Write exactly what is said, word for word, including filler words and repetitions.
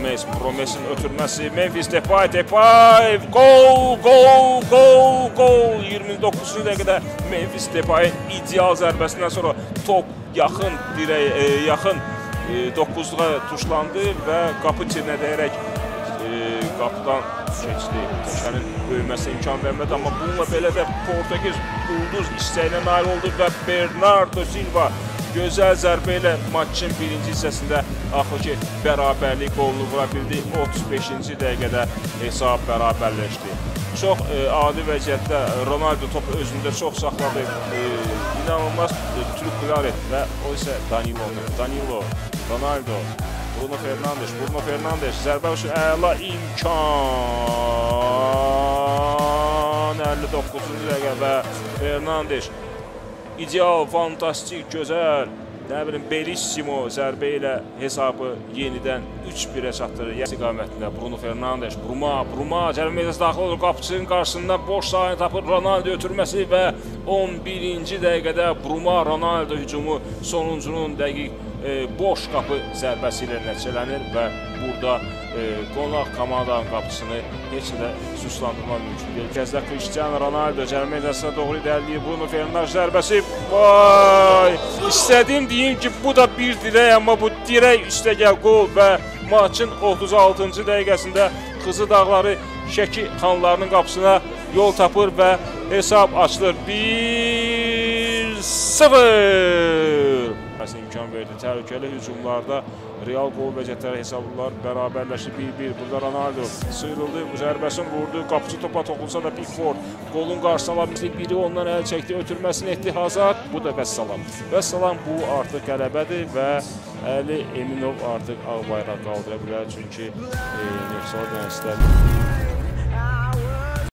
Promes, Promes'in ötürmesi. Memphis Depay, Depay, gol, gol, gol, gol. iyirmi doqquzuncu dakikada Memphis Depay'ın ideal zərbəsindən sonra top yaxın, dirək, e, yaxın e, doqquzluğa tuşlandı və qapı içinə dəyərək e, qapıdan keçdi. Təşənin böyüməsi imkan vermədi, amma bununla belə də Portekiz ulduz işçəyinə nail oldu və Bernardo Silva gözəl zərbə ilə maçın birinci hissəsində axı ki, bərabərlik qolunu vura bildi. otuz beşinci dəqiqədə hesab bərabərləşdi. Çox e, adi vəziyyətdə Ronaldo topu özündə çox saxladı. E, inanılmaz e, trüklər etdi və o isə Danilo. Danilo, Ronaldo, Bruno Fernandes, Bruno Fernandes, zərbə üçün əla imkan. əlli doqquzuncu dəqiqə və Fernandes. İdeal, fantastik, gözəl, nə bilim, Bellissimo zərbə ilə hesabı yenidən üç birə çatdırır. İstiqamətində Bruno Fernandes, Bruma, Bruma, cərmə meydançası daxil olur, qapıçının qarşısında boş sahəni tapır, Ronaldo ötürməsi və on birinci dəqiqədə Bruma, Ronaldo hücumu sonuncunun dəqiq e, boş qapı zərbəsi ilə nəticələnir və burada qonaq komandanın qapısını heç də suslandırmaq mümkün deyil. Gəzdə Kristiano Ronaldo cərmə meydançasına doğru irəliləyir. Bruno Fernandes zərbəsi. Vay! İstədim deyim ki, bu da bir dirək, amma bu dirək üstəgəl gol və maçın otuz altıncı dəqiqəsində Qızı Dağları Şəki xanlarının qapısına yol tapır və hesab açılır. bir sıfır! Məsələn imkan verdi. Təhlükəli hücumlarda Real gol vəziyyətləri hesablar bərabərləşdi bir bir. Burada Ronaldo sıyrıldı, zərbəsin vurdu, qapıcı topa toxunsa da Pickford qolun qarşısına alabildi, biri ondan əl çəkdi, ötürməsini etdi Hazard, bu da vəssalam. Vəssalam, bu artıq qələbədir və Ali Eminov artıq ağ bayraq qaldıra bilər, çünki e, Neftçi dənizlər